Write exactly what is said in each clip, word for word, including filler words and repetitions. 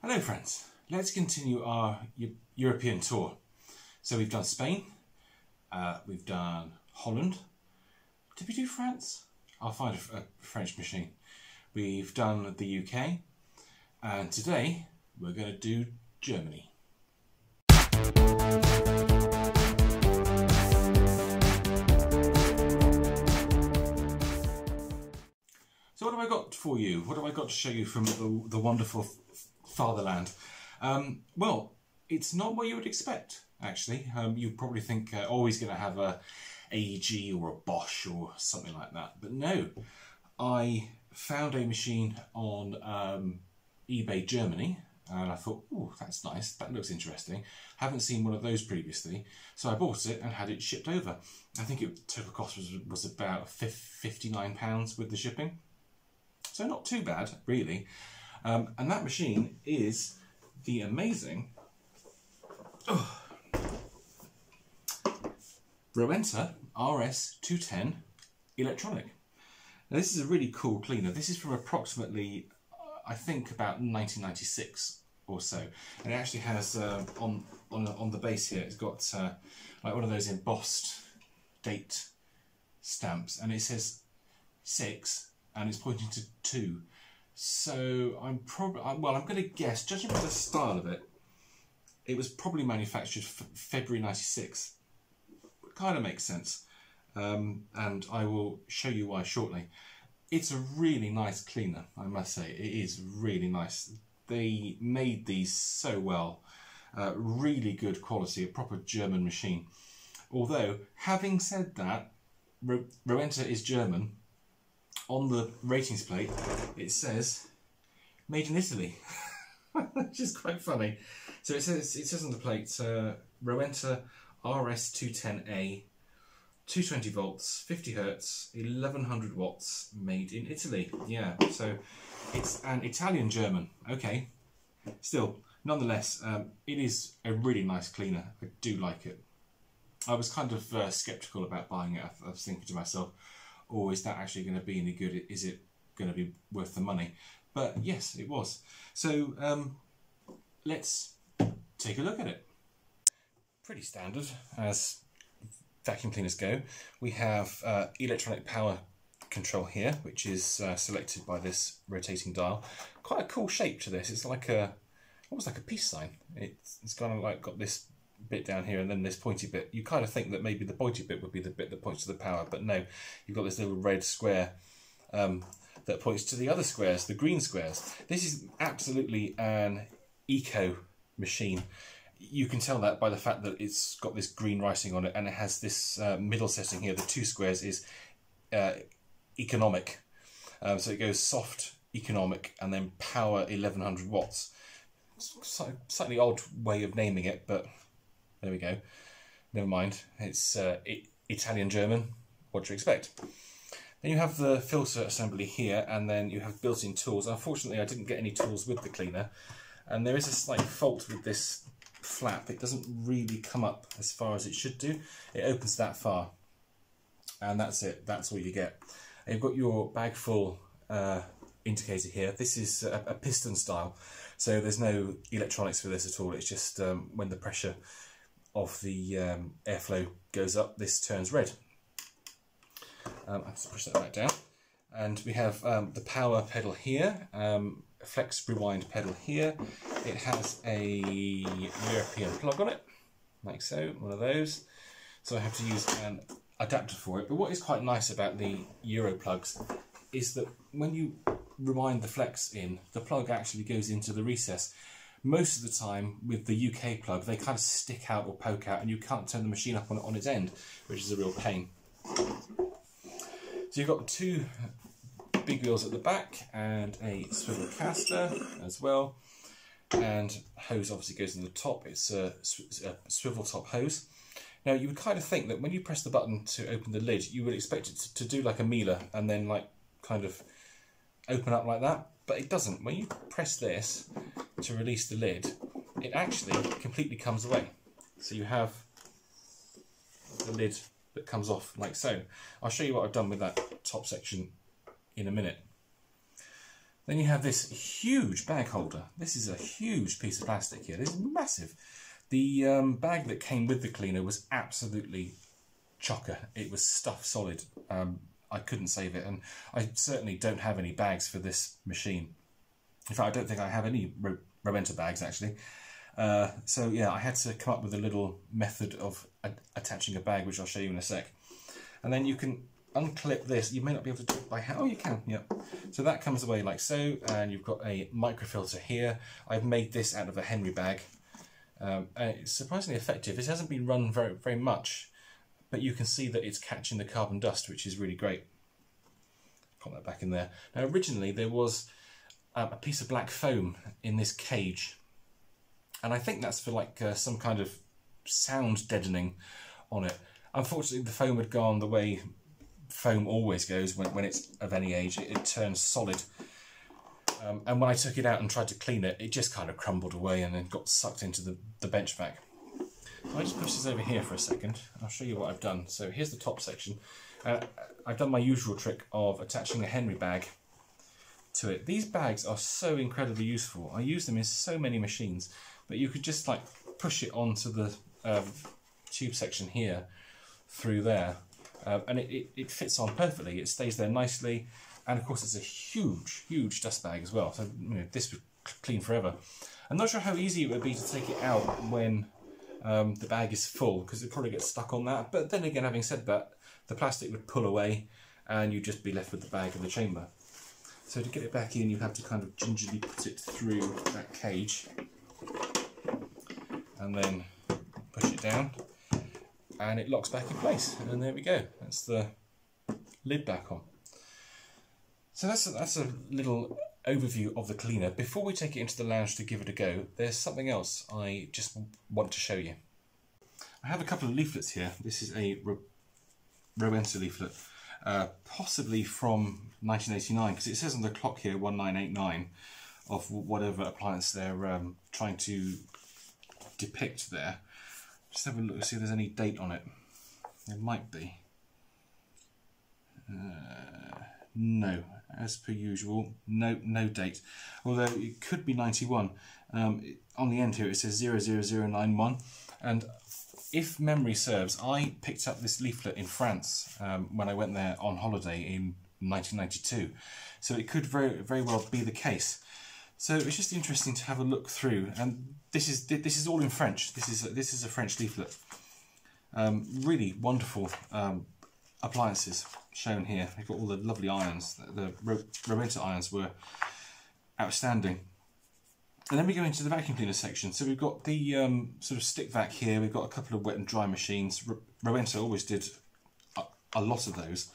Hello friends, let's continue our European tour. So we've done Spain, uh, we've done Holland, did we do France? I'll find a, a French machine. We've done the U K, and today we're going to do Germany. So what have I got for you? What have I got to show you from the, the wonderful fatherland? Um, well, it's not what you would expect, actually. Um, you probably think uh, always going to have a A E G or a Bosch or something like that, but no. I found a machine on um, eBay Germany, and I thought, oh, that's nice. That looks interesting. Haven't seen one of those previously, so I bought it and had it shipped over. I think it total cost was, was about fifty-nine pounds with the shipping, so not too bad really. Um, and that machine is the amazing oh, Rowenta R S two ten electronic. Now this is a really cool cleaner. This is from approximately, I think, about nineteen ninety-six or so, and it actually has uh, on on on the base here. It's got uh, like one of those embossed date stamps, and it says six, and it's pointing to two. So I'm probably, well, I'm going to guess, judging by the style of it, it was probably manufactured February ninety-six. It kind of makes sense, um, and I will show you why shortly. It's a really nice cleaner, I must say. It is really nice. They made these so well. Uh, really good quality, a proper German machine. Although, having said that, Rowenta is German. On the ratings plate, it says, made in Italy, which is quite funny. So it says, it says on the plate, uh, Rowenta R S two ten A, two hundred twenty volts, fifty hertz, eleven hundred watts, made in Italy. Yeah, so it's an Italian German. Okay, still, nonetheless, um, it is a really nice cleaner. I do like it. I was kind of uh, sceptical about buying it. I was thinking to myself, or is that actually going to be any good? Is it going to be worth the money? But yes, it was. So um, let's take a look at it. Pretty standard as vacuum cleaners go. We have uh, electronic power control here, which is uh, selected by this rotating dial. Quite a cool shape to this. It's like a, almost like a peace sign. It's, it's kind of like got this bit down here and then this pointy bit. You kind of think that maybe the pointy bit would be the bit that points to the power, but no, you've got this little red square um, that points to the other squares, the green squares. This is absolutely an eco machine. You can tell that by the fact that it's got this green writing on it, and it has this uh, middle setting here. The two squares is uh, economic. Um, so it goes soft, economic, and then power eleven hundred watts. It's a slightly odd way of naming it, but there we go. Never mind. It's uh, it, Italian German. What do you expect? Then you have the filter assembly here, and then you have built-in tools. Unfortunately, I didn't get any tools with the cleaner, and there is a slight fault with this flap. It doesn't really come up as far as it should do. It opens that far, and that's it. That's all you get. And you've got your bag full uh, indicator here. This is a, a piston style, so there's no electronics for this at all. It's just um, when the pressure of the um, airflow goes up, this turns red. Um, I'll just push that back down. And we have um, the power pedal here, um, flex rewind pedal here. It has a European plug on it, like so, one of those. So I have to use an adapter for it. But what is quite nice about the Euro plugs is that when you rewind the flex in, the plug actually goes into the recess. Most of the time with the U K plug, they kind of stick out or poke out, and you can't turn the machine up on, on its end, which is a real pain. So you've got two big wheels at the back and a swivel caster as well. And hose obviously goes in the top. It's a, a swivel top hose. Now you would kind of think that when you press the button to open the lid, you would expect it to, to do like a Miele and then like kind of open up like that. But it doesn't. When you press this to release the lid, it actually completely comes away. So you have the lid that comes off like so. I'll show you what I've done with that top section in a minute. Then you have this huge bag holder. This is a huge piece of plastic here. This is massive. The um, bag that came with the cleaner was absolutely chocker. It was stuffed solid. Um, I couldn't save it, and I certainly don't have any bags for this machine. In fact, I don't think I have any Rowenta bags, actually. Uh, so yeah, I had to come up with a little method of a attaching a bag, which I'll show you in a sec. And then you can unclip this. You may not be able to do it by hand. Oh, you can, yeah. So that comes away like so, and you've got a microfilter here. I've made this out of a Henry bag. Um, and it's surprisingly effective. It hasn't been run very, very much, but you can see that it's catching the carbon dust, which is really great. Pop that back in there. Now, originally there was um, a piece of black foam in this cage, and I think that's for like uh, some kind of sound deadening on it. Unfortunately, the foam had gone the way foam always goes when, when it's of any age. It, it turns solid. Um, and when I took it out and tried to clean it, it just kind of crumbled away and then got sucked into the, the bench back. So I just push this over here for a second. I'll show you what I've done. So here's the top section. Uh, I've done my usual trick of attaching a Henry bag to it. These bags are so incredibly useful. I use them in so many machines, but you could just like push it onto the um, tube section here through there. Uh, and it, it, it fits on perfectly. It stays there nicely. And of course, it's a huge, huge dust bag as well. So you know, this would clean forever. I'm not sure how easy it would be to take it out when um, the bag is full, because it probably gets stuck on that. But then again, having said that, the plastic would pull away, and you'd just be left with the bag in the chamber. So to get it back in, you have to kind of gingerly put it through that cage, and then push it down, and it locks back in place. And there we go. That's the lid back on. So that's a, that's a little overview of the cleaner. Before we take it into the lounge to give it a go, there's something else I just want to show you. I have a couple of leaflets here. This is a Rowenta leaflet, uh, possibly from nineteen eighty-nine, because it says on the clock here nineteen eighty-nine of whatever appliance they're um, trying to depict there. Just have a look and see if there's any date on it. There might be. Uh, no. As per usual, no no date, although it could be ninety-one. Um, it, on the end here it says zero zero zero nine one, and if memory serves, I picked up this leaflet in France um, when I went there on holiday in nineteen ninety-two, so it could very very well be the case. So it's just interesting to have a look through, and this is this is all in French. This is this is a French leaflet. Um, really wonderful um, appliances shown here. They've got all the lovely irons. The Rowenta irons were outstanding. And then we go into the vacuum cleaner section. So we've got the um, sort of stick vac here. We've got a couple of wet and dry machines. Rowenta always did a, a lot of those.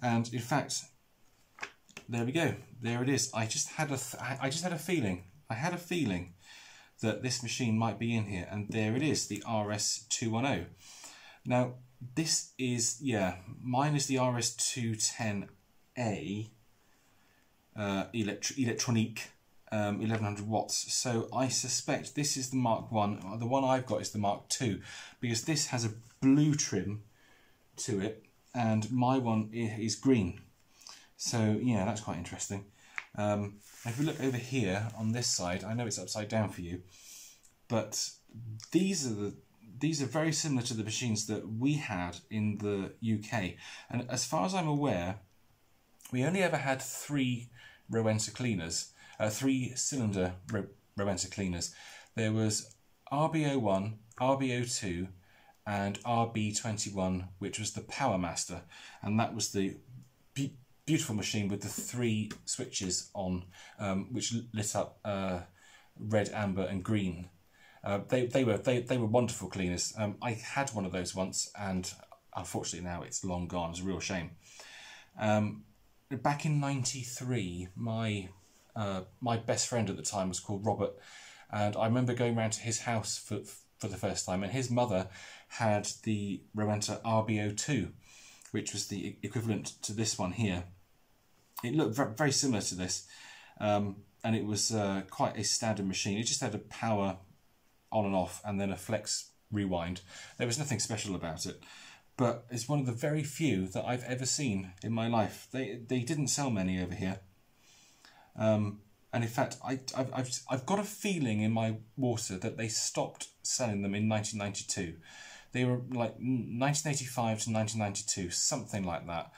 And in fact, there we go. There it is. I just had a, th I just had a feeling. I had a feeling that this machine might be in here. And there it is, the R S two ten. Now, this is, yeah, mine is the R S two ten A uh, elect electronique, um, eleven hundred watts. So I suspect this is the Mark one. The one I've got is the Mark two, because this has a blue trim to it, and my one is green. So yeah, that's quite interesting. Um, if we look over here on this side, I know it's upside down for you, but these are the These are very similar to the machines that we had in the U K. And as far as I'm aware, we only ever had three Rowenta cleaners, uh, three cylinder Rowenta cleaners. There was R B zero one, R B zero two, and R B twenty-one, which was the Power Master. And that was the be beautiful machine with the three switches on, um, which lit up uh, red, amber, and green. Uh, they, they were they, they were wonderful cleaners. Um, I had one of those once, and unfortunately now it's long gone. It's a real shame. Um, back in ninety-three, my uh, my best friend at the time was called Robert, and I remember going round to his house for for the first time, and his mother had the Rowenta R B zero two, which was the equivalent to this one here. It looked very similar to this, um, and it was uh, quite a standard machine. It just had a power on and off, and then a flex rewind. There was nothing special about it, but it's one of the very few that I've ever seen in my life. They they didn't sell many over here, Um, and in fact, I, I've, I've, I've got a feeling in my water that they stopped selling them in nineteen ninety-two. They were like nineteen eighty-five to nineteen ninety-two, something like that.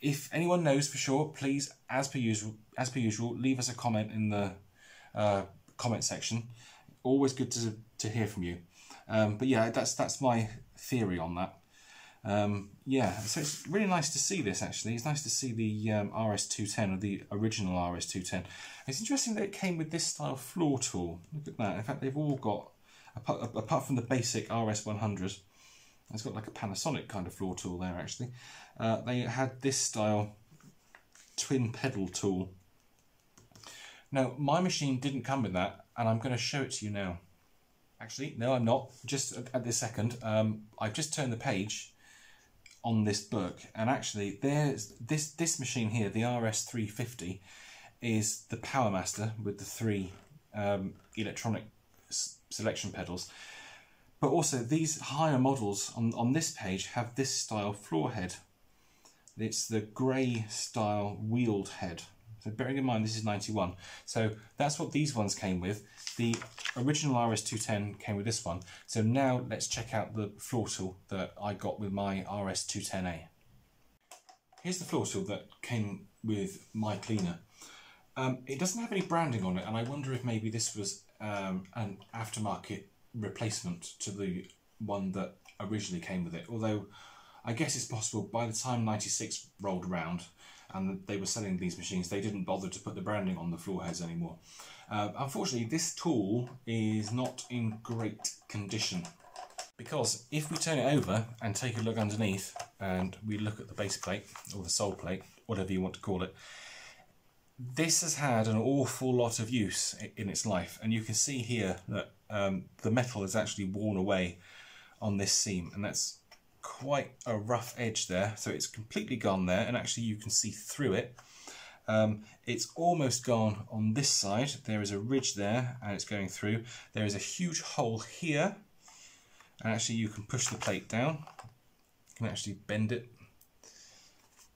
If anyone knows for sure, please, as per usual, as per usual, leave us a comment in the uh, comment section. Always good to to hear from you. Um, but yeah, that's that's my theory on that. Um, yeah, so it's really nice to see this. Actually, it's nice to see the um, R S two ten, or the original R S two ten. It's interesting that it came with this style floor tool. Look at that. In fact, they've all got, apart, apart from the basic R S one hundred. It's got like a Panasonic kind of floor tool there, actually. Uh, they had this style twin pedal tool. Now, my machine didn't come with that, and I'm going to show it to you now. Actually, no, I'm not. Just at this second, um, I've just turned the page on this book, and actually, there's this this machine here, the R S three fifty, is the Power Master with the three um, electronic s selection pedals. But also, these higher models on, on this page have this style floor head. It's the grey style wheeled head. So bearing in mind this is ninety-one. So that's what these ones came with. The original R S two ten came with this one. So now let's check out the floor tool that I got with my R S two ten A. Here's the floor tool that came with my cleaner. Um, it doesn't have any branding on it, and I wonder if maybe this was um, an aftermarket replacement to the one that originally came with it, although I guess it's possible by the time ninety-six rolled around and they were selling these machines, they didn't bother to put the branding on the floor heads anymore. Uh, unfortunately, this tool is not in great condition, because if we turn it over and take a look underneath and we look at the base plate or the sole plate, whatever you want to call it, this has had an awful lot of use in its life, and you can see here that um, the metal is actually worn away on this seam, and that's quite a rough edge there. So it's completely gone there, and actually you can see through it. Um, it's almost gone on this side. There is a ridge there and it's going through. There is a huge hole here, and actually you can push the plate down. You can actually bend it.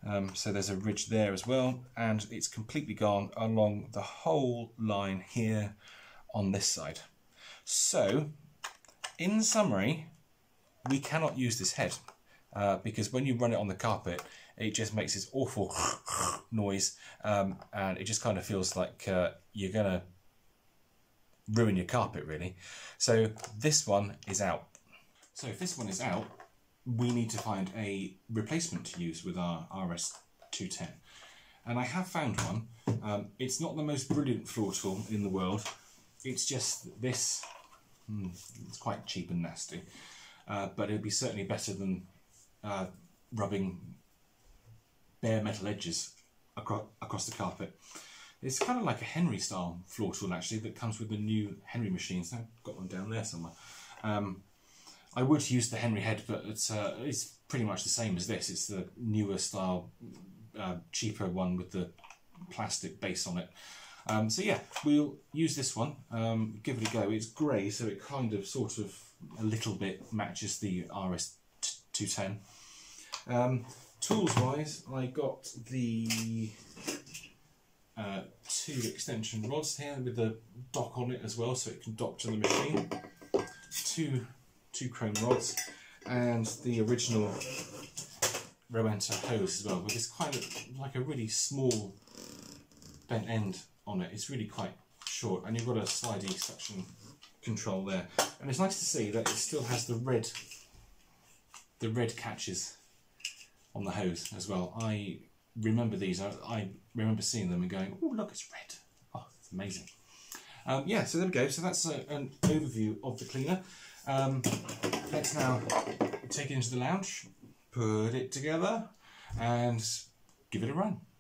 Um, so there's a ridge there as well, and it's completely gone along the whole line here on this side. So, in summary, we cannot use this head uh, because when you run it on the carpet, it just makes this awful noise, um, and it just kind of feels like uh, you're gonna ruin your carpet, really. So this one is out. So if this one is out, we need to find a replacement to use with our R S two ten, and I have found one. Um, it's not the most brilliant floor tool in the world. It's just this. Hmm, it's quite cheap and nasty, uh, but it'd be certainly better than uh, rubbing bare metal edges across across the carpet. It's kind of like a Henry style floor tool, actually, that comes with the new Henry machines. I've got one down there somewhere. Um, I would use the Henry head, but it's uh, it's pretty much the same as this. It's the newer style, uh, cheaper one with the plastic base on it. Um, so yeah, we'll use this one, um, give it a go. It's grey, so it kind of sort of a little bit matches the R S two ten. Um, Tools-wise, I got the uh, two extension rods here with the dock on it as well, so it can dock to the machine. Two... two chrome rods, and the original Rowenta hose as well, with this kind of like a really small bent end on it. It's really quite short, and you've got a slidey suction control there. And it's nice to see that it still has the red the red catches on the hose as well. I remember these. I, I remember seeing them and going, oh look, it's red. Oh, it's amazing. Um, yeah, so there we go. So that's a, an overview of the cleaner. Um, let's now take it into the lounge, put it together, and give it a run.